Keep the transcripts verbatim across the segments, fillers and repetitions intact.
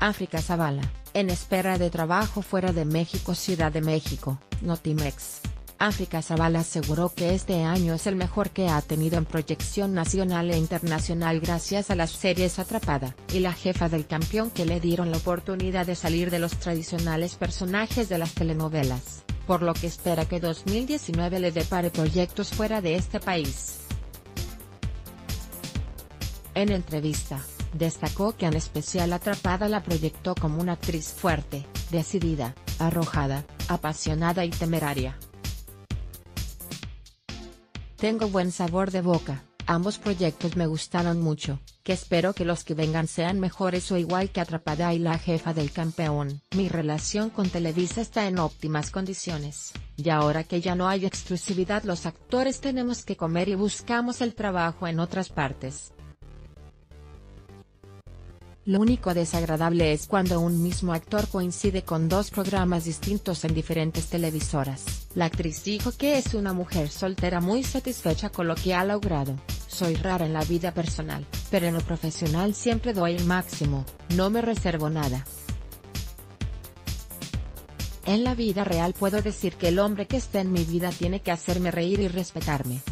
África Zavala, en espera de trabajo fuera de México. Ciudad de México, Notimex. África Zavala aseguró que este año es el mejor que ha tenido en proyección nacional e internacional gracias a las series Atrapada y La jefa del campeón, que le dieron la oportunidad de salir de los tradicionales personajes de las telenovelas, por lo que espera que dos mil diecinueve le depare proyectos fuera de este país. En entrevista, destacó que en especial Atrapada la proyectó como una actriz fuerte, decidida, arrojada, apasionada y temeraria. Tengo buen sabor de boca, ambos proyectos me gustaron mucho, que espero que los que vengan sean mejores o igual que Atrapada y La jefa del campeón. Mi relación con Televisa está en óptimas condiciones, y ahora que ya no hay exclusividad los actores tenemos que comer y buscamos el trabajo en otras partes. Lo único desagradable es cuando un mismo actor coincide con dos programas distintos en diferentes televisoras. La actriz dijo que es una mujer soltera muy satisfecha con lo que ha logrado. Soy rara en la vida personal, pero en lo profesional siempre doy el máximo, no me reservo nada. En la vida real puedo decir que el hombre que esté en mi vida tiene que hacerme reír y respetarme.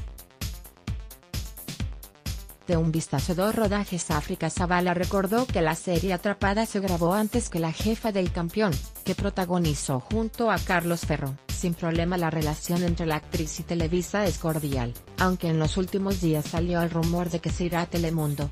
De un vistazo dos rodajes. África Zavala recordó que la serie Atrapada se grabó antes que La jefa del campeón, que protagonizó junto a Carlos Ferro. Sin problema, la relación entre la actriz y Televisa es cordial, aunque en los últimos días salió el rumor de que se irá a Telemundo.